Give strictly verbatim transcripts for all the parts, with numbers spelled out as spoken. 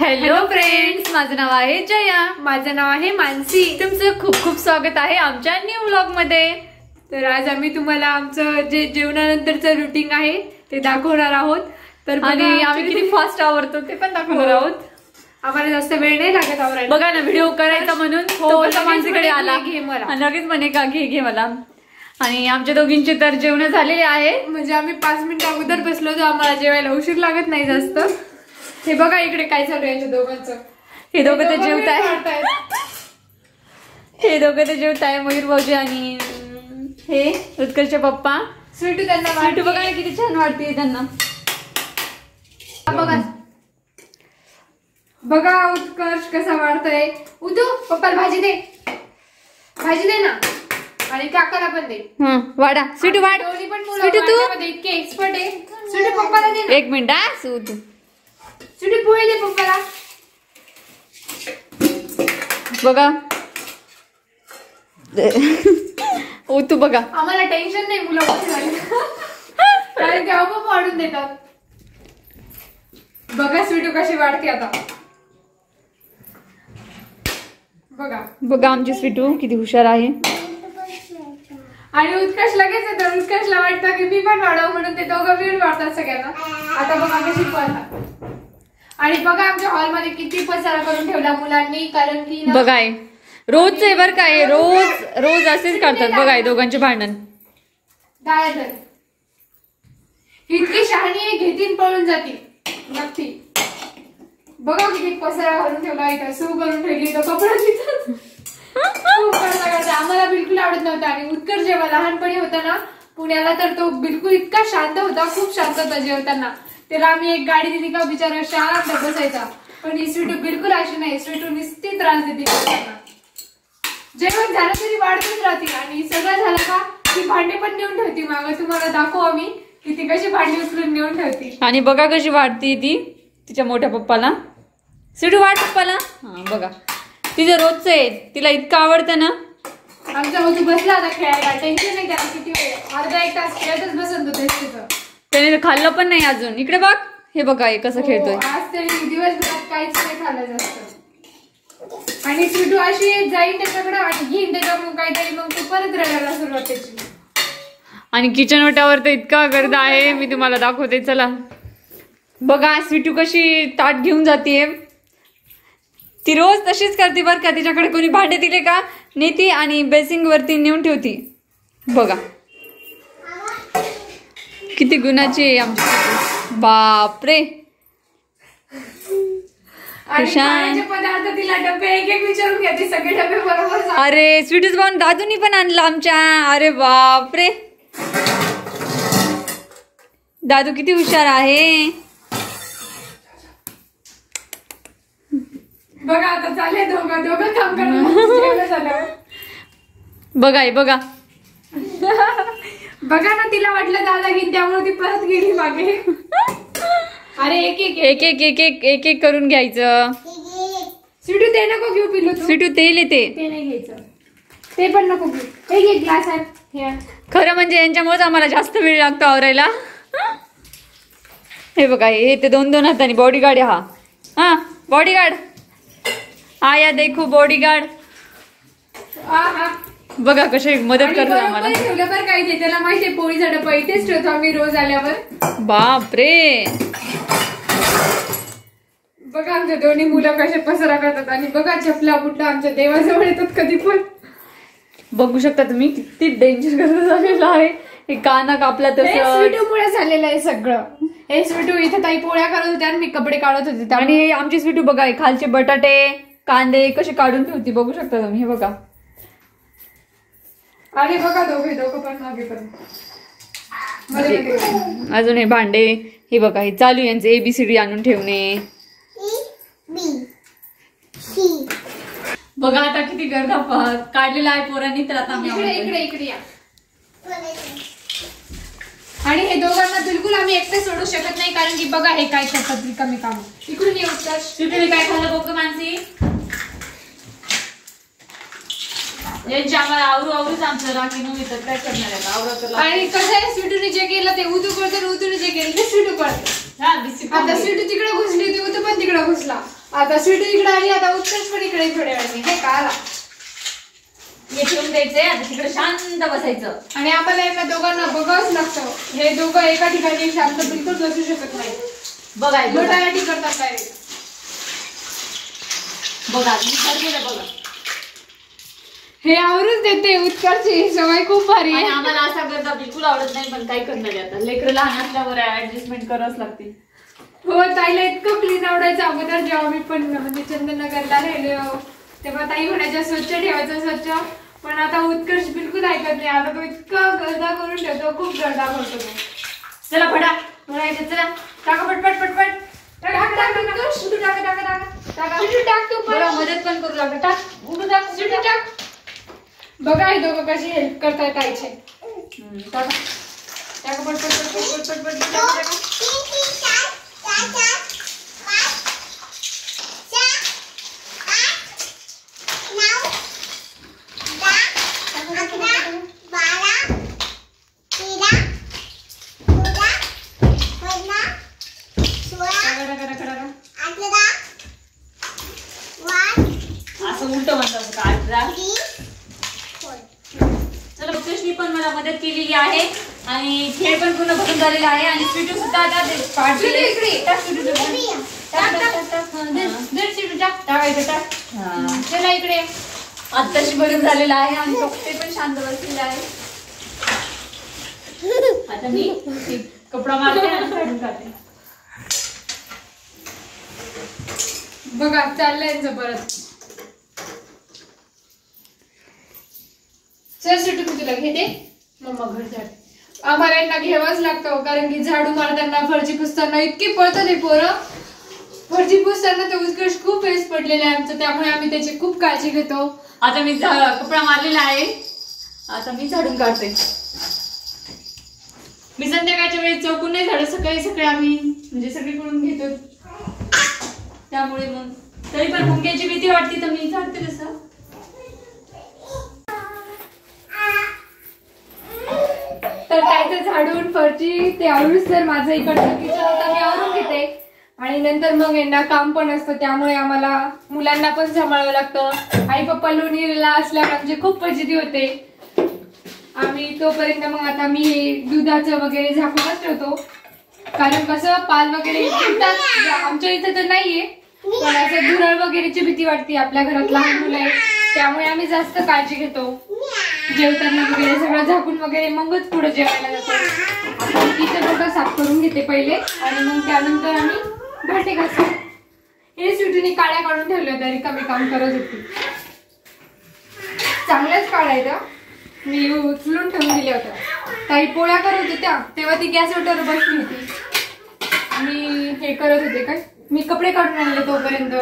Hello friends, माझं नाव आहे जया, माझं नाव आहे मानसी। तुमचं खूप खूप स्वागत आहे आमच्या न्यू व्लॉग मध्ये। तर आज आम्ही तुम्हाला आमचं जे जेवणानंतरचं रुटीन आहे ते दाखवणार आहोत। तर आणि आम्ही किती फास्ट आवरतो ते पण दाखवणार आहोत। आम्हाला जास्त वेळ नाही लागत आवरायला। बघा ना, व्हिडिओ करायचा म्हणून तो माझ्याकडे आला आणि लगेच म्हणे का घे घे मला। आणि आमच्या दोघींचे तर जेवण झालेले आहे, म्हणजे आम्ही पाच मिनिट अगोदर बसलो तर आम्हाला जेवायला उशीर लागत नाही जास्त। हे बघा इकडे काय चालू आहे दोघांचं। हे दोघं तर जेवतायत, हे दोघं तर जेवताय मयूर भाऊजी आणि हे उत्कर्षचे पप्पा स्वीटू। त्यांना स्वीटू बघा किती छान वाटते त्यांना। बघा बघा उत्कर्ष कसा वाढतोय। उतू पप्पाला भाजी दे, भाजी दे ना, आणि काकाला पण दे। हं वाडा स्वीटू, वाड स्वीटू, तू इतके एक्सपर्ट आहे। स्वीटू पप्पाला दे ना। एक मिनिट आ उतू, स्वीटू पोहे दे पप्पाला। बघा उतू बघा, आम्हाला टेंशन नाही मुलं कारण का बाबा वाढून देतात। बघा स्वीटू कशी वाढते आता। बघा बघा आमची स्वीटू किती हुशार आहे। आणि उत्कर्ष लगेच येतो, उत्कर्षला वाटतं की मी पण वाढव म्हणून ते दोघं मिळून वाढतात सगळ्यांना। आता बघा कशी पळतात। आणि बघा आमच्या हॉलमध्ये किती पसारा करून ठेवला मुलांनी, कारण की बघा रोज एवर काय रोज रोज असेच करतात। बघा दोघांचे भांडण इतकी शहाणी घेतीन पळून जाती नक्की। बघा किती पसारा करून ठेवला, इथं सू करून ठेवली, तो कपडा तिथं आम्हाला बिलकुल आवडत नव्हता। आणि उत्कर्ष जेव्हा लहानपणी होता ना पुण्याला, तर तो बिलकुल इतका शांत होता, खूप शांत होता जेवताना। त्याला आम्ही एक गाडी दिली का बिचारा शांत बसायचा, पण ही स्वीटू बिलकुल अशी नाही। स्वीटू निस्ती त्रास देते जेवताना, जेवण झालं तरी वाढतच राहते। आणि सगळं झालं का ती भांडे पण नेऊन ठेवती मागं। तुम्हाला दाखवू आम्ही की ती कशी भांडी उचलून नेऊन ठेवती। आणि बघा कशी वाढती ती तिच्या मोठ्या पप्पाला। स्वीटू वाढ पप्पाला, हा बघा तिचं रोजच आहे, तिला इतकं आवडतं ना। आमचा उतू बसला आता खेळायला, टेन्शन नाही त्याला। किती वेळ अर्धा एक तास खेळतच बसत होते तिथं, त्याने खाल्लं पण नाही अजून। इकडे बघ, हे बघा हे कसं खेळतोय। आज तरी दिवसभरात काहीच नाही खाल्लं जास्त। आणि स्वीटू अशी जाईन त्याच्याकडे आणि घेईन त्याच्याकडून काहीतरी, मग तू परत रडायला सुरुवात त्याची। आणि किचन ओट्यावर तर इतका गर्दा आहे, मी तुम्हाला दाखवते चला। बघा स्वीटू कशी ताट घेऊन जाते, ती रोज तशीच करते बरं का। तिच्याकडे कोणी भांडे दिले का नेती आणि बेसिंग वरती नेऊन ठेवती। बघा किती गुणाची आहे आमची, बापरे। अरे स्वीटूस भाऊन दादूनी पण आणला आमच्या, अरे बापरे। दादू किती हुशार आहे बघा। आता चालले दोघं दोघं काम करणार। बघा बघा बघा ना, तिला वाटलं दादा घेईन त्यामुळे ती परत गेली मागे। अरे एक एक एक एक एक एक एक एक करून घ्यायचं। स्वीटू ते नको घेऊ पिलू, स्वीटू तेल येते ते नाही घ्यायचं, ते पण नको घेऊ। एक एक ग्लास आहे। खरं म्हणजे यांच्यामुळेच आम्हाला जास्त वेळ लागतो आवरायला। हे बघा हे ते दोन दोन हाताने बॉडीगार्ड, हा हा बॉडीगार्ड आया देखो बॉडीगार्ड। बघा कशी मदत करतो आम्हाला। त्याला माहिती आहे पोळीचा डब्बा इथेच ठेवतो आम्ही रोज आल्यावर। बापरे बघा आमच्या दोन्ही मुलं कशा पसारा करतात। आणि बघा चपला बुटला आमच्या देवाजवळ येतात कधी पण। बघू शकता तुम्ही किती डेंजर करत झालेलं आहे हे। काना कापला तसं स्वीटू मुळे झालेलं आहे सगळं। हे स्वीटू इथे ताई पोळ्या करत होत्या आणि मी कपडे काढत होते। आणि आमची स्वीटू बघा खालचे बटाटे कांदे कसे काढून ठेवती, बघू शकता तुम्ही। हे बघा अरे बघा दोघे दोघं पण मागे पण। अजून हे भांडे हे बघा हे चालू यांचे एबीसीडी आणून ठेवणे। बघा आता किती गर्दा काढलेला आहे पोरांनी। तर आता इकडे इकडे इकडे या। आणि हे दोघांना बिलकुल आम्ही एकटे सोडू शकत नाही, कारण की बघा हे काय करतात रिकामी काम। इकडून येऊ स्वीटूने काय खाल्लं बघ मानसी। यांची आम्हाला आवरू आवरूच आमचं राखी नव्हती तर काय करणार आहे आवरा। आणि कसं आहे स्वीटूने जे केलं ते उतू करते, उतूने जे केलं ते स्वीटू करते। आता स्वीटू तिकडे घुसली होती, उतू पण तिकडे घुसला। आता स्वीटू इकडे आली, आता उत्तूच पण इकडे थोड्या वेळाने नाही का आला. हे ठेवून द्यायचंय आता तिकडे शांत बसायचं. आणि आम्हाला यांना दोघांना बघावंच लागतं. हे दोघं एका ठिकाणी शांत बिलकुल बसू शकत नाही. बघाय लोटालाटी करतात काय बघा विचार केलं बघा. हे आवरून देते उत्कर्षची सवय खूप भारी आहे. आम्हाला असा करता बिलकुल आवडत नाही पण काय करणार आता लेकरं लहान असल्यावर ऍडजस्टमेंट करावंच लागते. हो ताईला इतकं क्लीन आवडायचं अगोदर जेव्हा मी पण म्हणजे चंदनगरला राहिलो तेव्हा ताई म्हणायच्या स्वच्छ ठेवायचं स्वच्छ, पण आता उत्कर्ष बिलकुल ऐकत नाही. आता तो इतका गर्दा करून ठेवतो खूप गर्दा करतो. चला फटा म्हणायचं चला टाका पटपट पटपट टाका टाका सुटू टाका टाका टाका सुटू टाक तू बरं मदत पण करू लागला टाक उडू टाक सुटू टाक. बघा हे दोघं कशी हेल्प करताय ताईचे. टाका टाका पटपट पटपट पटपट टाका टाका चलो कृष्णी पण मला मदत केलेली आहे आणि खेळ पण पूर्ण भरून झालेला आहे. आणि स्वीटू सुद्धा आता पार्टी इकडे टाक स्वीटू टाक टाक टाक दर स्वीटू टाक टाकायचं टाक. चला इकडे आत्ताशी भरून झालेला आहे आणि डॉक्टर पण शांत बसलेला आहे. आता मी कपडा मारते आणि काढून जाते. बघा चाललंय परत. सर सुटू मी तुला घेते मम्मा घर झाड. आम्हाला यांना घ्यावाच लागतं कारण की झाडू मारताना फरची पुसताना इतकी पळतात हे पोरं. फरची पुसताना तर उत्कर्ष खूप वेस पडलेला आहे आमचं, त्यामुळे आम्ही त्याची खूप काळजी घेतो. आता मी कपडा मारलेला आहे आता मी झाडून काढते. मी संध्याकाळच्या वेळेस चौकून नाही झाडं सकाळी सकाळी आम्ही म्हणजे सगळीकडून घेतो त्यामुळे मग तरी पण मुंग्याची भीती वाटते तर मी झाडते तसं. तर त्याचं झाडून फरची ते आवडूच तर माझं इकडचं किचन होतं मी आवरून घेते आणि नंतर मग यांना काम पण असतं त्यामुळे आम्हाला मुलांना पण सांभाळावं लागतं. आई पप्पा लोणीला असल्या म्हणजे खूप जिद्दी होते. आम्ही तोपर्यंत मग आता मी दुधाचं वगैरे झाकूनच ठेवतो कारण कसं पाल वगैरे फुटतात आमच्या इथं तर नाहीये पण असं धुरळ वगैरेची भीती वाटते. आपल्या घरात लहान मुलं आहे त्यामुळे आम्ही जास्त काळजी घेतो. जेवताना वगैरे सगळं झाकून वगैरे मगच पुढे जेवायला जातो. आपण किचन थोडं साफ करून घेते पहिले आणि मग त्यानंतर आम्ही भांडे घासतो. हे स्वीटूने काळ्या काढून ठेवल्या होत्या रिकामी काम करत होती. चांगल्याच काळ्या आहेत मी उचलून ठेवून दिल्या होत्या. ताई पोळ्या करत होत्या तेव्हा ती गॅसवर बसली होती आणि हे करत होते काय मी कपडे काढून आणले तोपर्यंत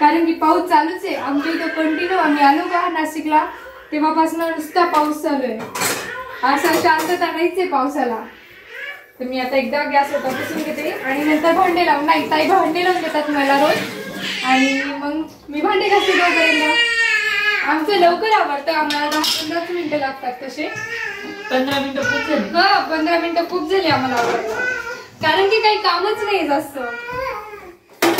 कारण की पाऊस चालूच आहे आमच्या इथं कंटिन्यू. आम्ही आलो का नाशिकला तेव्हापासून नुसता पाऊस चालू आहे. असा शांतता नाहीच आहे पावसाला. तर मी आता एकदा गॅसवर पुसून घेते आणि नंतर भांडे लावून नाही ताई भांडे लावून देतात मला रोज आणि मग मी भांडे घासते तोपर्यंत. आमचं लवकर आवडतं आम्हाला दहा पंधराच मिनटं लागतात तसे. पंधरा मिनटं खूप झाली. हा पंधरा मिनटं खूप झाली आम्हाला आवडतं कारण की काही कामच नाही जास्त.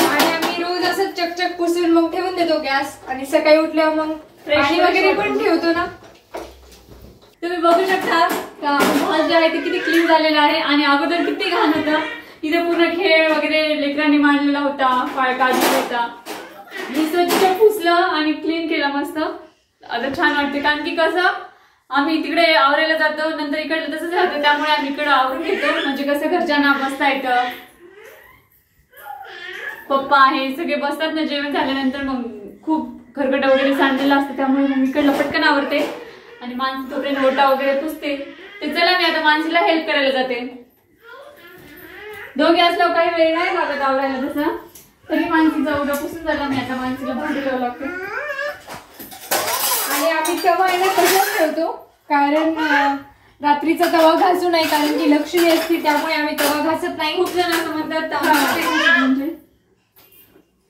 आणि आम्ही रोज असं चकचक पुसून मग ठेवून देतो गॅस आणि सकाळी उठल्यावर मग पाणी वगैरे पण ठेवतो ना. तुम्ही बघू शकता का भाज जे आहे ते किती क्लीन झालेला आहे आणि अगोदर किती घाण होतं. तिथे पूर्ण खेळ वगैरे लेकरांनी मांडलेला होता पाय काढलेला होता. मी स्वच्छ पुसलं आणि क्लीन केलं मस्त. आता छान वाटते कारण की कसं आम्ही तिकडे आवरायला जातो नंतर इकडलं तसंच राहतं त्यामुळे आम्ही इकडं आवरून घेतो म्हणजे कसं घरच्यांना बसता येतं. पप्पा आहे सगळे बसतात ना जेवण झाल्यानंतर मग खूप खरकट वगैरे सांडलेला असतं त्यामुळे मग इकडलं पटकन आवरते आणि माणसं तोपर्यंत ओटा वगैरे पुसते. तर चला मी आता माणसीला हेल्प करायला जाते. दोघे असल्यावर काही वेळ नाही लागत आवरायला तसं तरी माणसीचा ओटा पुसून झाला. मी आता माणसीला भांडी घ्यावं लागते आणि आम्ही तवा आहे ना तसंच ठेवतो कारण रात्रीचा तवा घासू नाही कारण की लक्ष्मी असते त्यामुळे आम्ही तवा घासत नाही. खूप जण असं म्हणतात तवा म्हणजे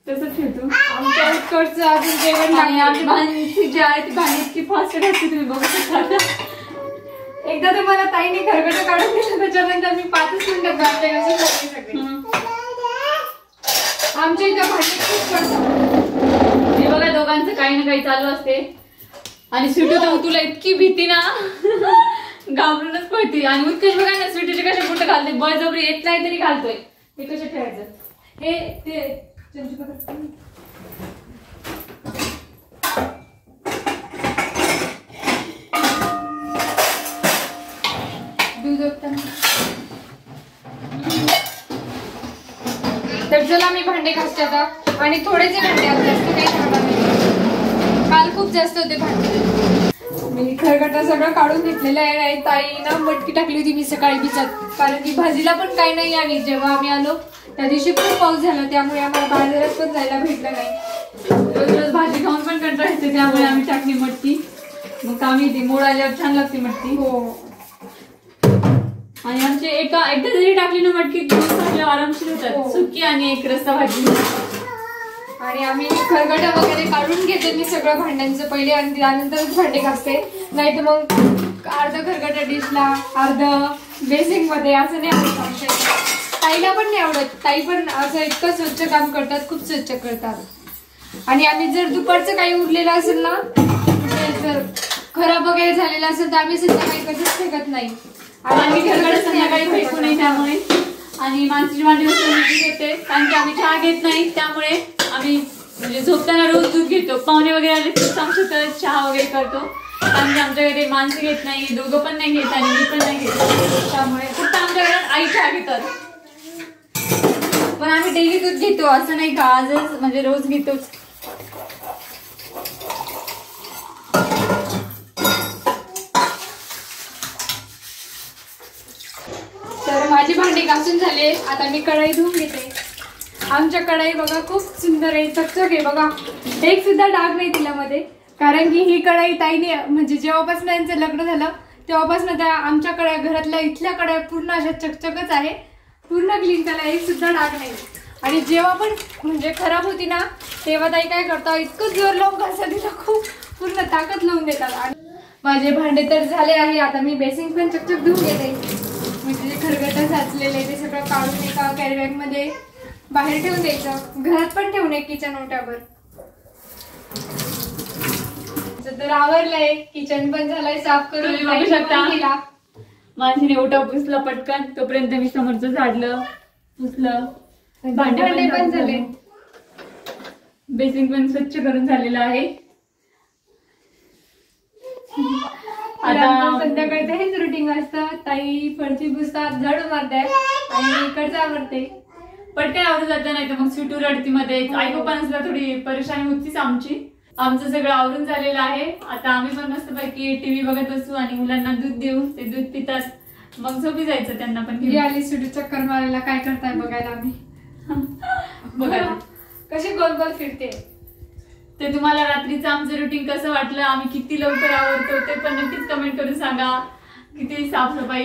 तसंच ठेवतो. आमच्या उत्कर्षचं अजून जेवण नाही. आमची भांडी जी आहे ती भांडी इतकी फास्ट घासते तुम्ही बघू शकता. एकदा तर मला ताईने खरगटा काढून दिलं त्याच्यानंतर मी पाचच मिनिटात भांडी घासून सगळी सगळी आमच्या इथे भांडे खूप पडतात. हे बघा दोघांचं काही ना काही चालू असते आणि स्वीटू तर उतूला इतकी भीती ना घाबरूनच पडते. आणि उत्कर्ष बघा ना स्वीटूचे कसे बोट घालते, बळजबरी येत नाही तरी घालतोय. हे कसे ठेवायचं हे ते चमचे पकड. तर चला मी भांडे घासते आता आणि थोडेसे भांडे आहेत, जास्त काही भांडे नाही. काल खूप जास्त होते भांडे. मी खरगटा सगळं काढून घेतलेलं आहे. ताईनं मटकी टाकली होती मी सकाळी भिजत, कारण की भाजीला पण काही नाही. आणि जेव्हा आम्ही आलो त्या दिवशी खूप पाऊस झाला, त्यामुळे आम्हाला बाजारात पण जायला भेटलं नाही. रोज रोज भाजी खाऊन पण कंटाळा येतो, त्यामुळे आम्ही टाकली मटकी. मग आम्ही ती मोड आल्यावर छान लागते मटकी. हो आणि आमचे एका एकदा जरी टाकली ना मटकी खूप आरामशीर होतात, सुकी आणि एक रस्सा भाजी. आणि आम्ही खरगटा वगैरे काढून घेते मी सगळं भांड्यांचं पहिले, आणि त्यानंतरच भांडे घासते. नाही तर मग अर्ध खरगटा डिशला, अर्ध बेसिंग मध्ये, असं नाही आवडत. ताईला पण नाही आवडत. ताई पण असं इतकं स्वच्छ काम करतात, खूप स्वच्छ करतात. आणि आम्ही जर दुपारचं काही उरलेलं असेल ना, जर खराब वगैरे झालेलं असेल तर आम्ही सुद्धा काही कसंच फेकत नाही. आम्ही घरकडे संध्याकाळी फेकू नये त्यामुळे. आणि मानसीची भांडी घेते, कारण की आम्ही चहा घेत नाही, त्यामुळे आम्ही म्हणजे झोपताना रोज दूध घेतो. पाहुणे वगैरे आले तर आमच्या चहा वगैरे करतो, कारण की आमच्या घरी मानसी घेत नाही, दोघं पण नाही घेत आणि मी पण नाही घेत, त्यामुळे फक्त आमच्या घरात आई चहा घेतात. पण आम्ही डेली दूध घेतो असं नाही का, आजच म्हणजे रोज घेतोच. माझी भांडी घासून झाले, आता मी कढाई धुवून घेते. आमच्या कढाई बघा खूप सुंदर आहे, चकचक आहे बघा, एक सुद्धा डाग नाही तिला मध्ये. कारण की ही कढाई ताईने म्हणजे जेव्हापासून यांचं लग्न झालं तेव्हापासून त्या आमच्या कढाई घरातल्या इथल्या कढाई पूर्ण अशा चकचकच आहे, पूर्ण क्लीन. त्याला एक सुद्धा डाग नाही. आणि जेव्हा पण म्हणजे खराब होती ना तेव्हा ताई काय करतात, इतकं जोर लावून घासत तिला, खूप पूर्ण ताकद लावून देतात. माझे भांडे तर झाले आहे, आता मी बेसिंग पण चकचक धुवून घेते. म्हणजे जे खरगटा साचलेलं आहे ते सगळं काढून एका कॅरीबॅगमध्ये बाहेर ठेवून द्यायचं, घरात पण ठेवून आहे किचन ओट्यावर. तर आवरलंय, किचन पण झालंय साफ करून बघू शकता. माणसीने ओटा पुसला पटकन, तोपर्यंत मी समोरचं झाडलं पुसलं, भांडे पण झाले, बेसिंग पण स्वच्छ करून झालेलं आहे. आता संध्याकाळी हेच रुटीन असतं, ताई फडची पुसतात, झाडू मारते आणि मी इकडचं आवडते. पटकन आवडू जात नाही तर मग स्वीटू रडती मध्ये. आई पप्पांना थोडी परेशानी होतीच आमची. आमचं सगळं आवरून झालेलं आहे. आता आम्ही पण मस्तपैकी टीव्ही बघत असू आणि मुलांना दूध देऊ, ते दूध पितात, मग झोपी जायचं. त्यांना पण घरी आली स्वीटू चक्कर मारायला, काय करताय बघायला आम्ही. बघा कशी गोल गोल फिरते. ते तुम्हाला रात्रीचं आमचं रुटीन कसं वाटलं, आम्ही किती लवकर आवरतो ते पण नक्कीच कमेंट करून सांगा. किती साफसफाई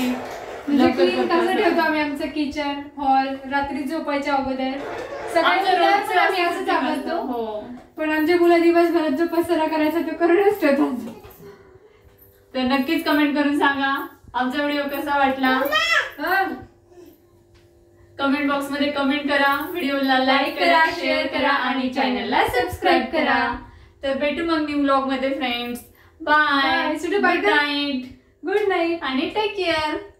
कसं ठेवतो आम्ही आमचं किचन हॉल, रात्री झोपायच्या अगोदर सगळ्यांनी असं चालवतो. पण आमच्या मुला दिवसभरात जो पसारा करायचा तो करूनच ठेवतो. तर नक्कीच कमेंट करून सांगा आमचा व्हिडिओ कसा वाटला. कमेंट बॉक्स मध्ये कमेंट करा, व्हिडिओला लाईक करा, शेअर करा आणि चॅनलला सबस्क्राईब करा. तर भेटू मग न्यू व्लॉग मध्ये फ्रेंड्स. बाय, गुड नाईट आणि टेक केअर.